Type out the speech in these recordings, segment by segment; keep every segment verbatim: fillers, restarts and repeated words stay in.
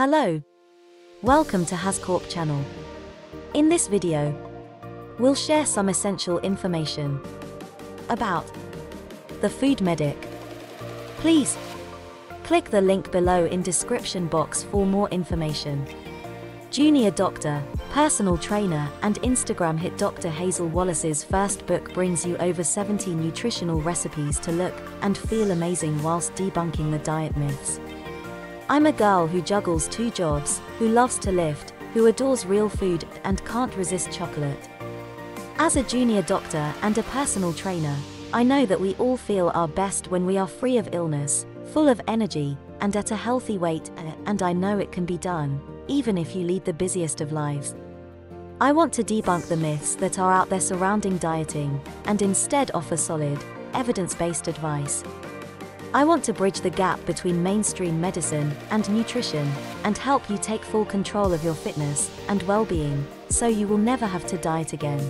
Hello. Welcome to Hazcorp Channel. In this video, we'll share some essential information about the Food Medic. Please click the link below in description box for more information. Junior doctor, personal trainer, and Instagram hit Doctor Hazel Wallace's first book brings you over seventy nutritional recipes to look and feel amazing whilst debunking the diet myths. I'm a girl who juggles two jobs, who loves to lift, who adores real food, and can't resist chocolate. As a junior doctor and a personal trainer, I know that we all feel our best when we are free of illness, full of energy, and at a healthy weight, and I know it can be done, even if you lead the busiest of lives. I want to debunk the myths that are out there surrounding dieting, and instead offer solid, evidence-based advice. I want to bridge the gap between mainstream medicine and nutrition, and help you take full control of your fitness and well-being, so you will never have to diet again.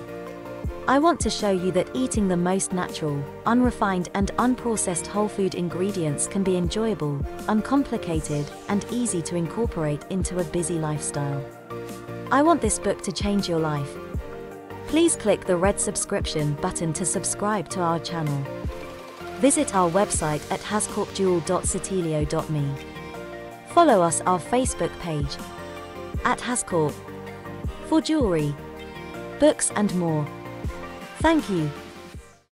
I want to show you that eating the most natural, unrefined and unprocessed whole food ingredients can be enjoyable, uncomplicated, and easy to incorporate into a busy lifestyle. I want this book to change your life. Please click the red subscription button to subscribe to our channel. Visit our website at hazcorp dual dot satilio dot me. Follow us our Facebook page at Hazcorp for jewelry, books and more. Thank you.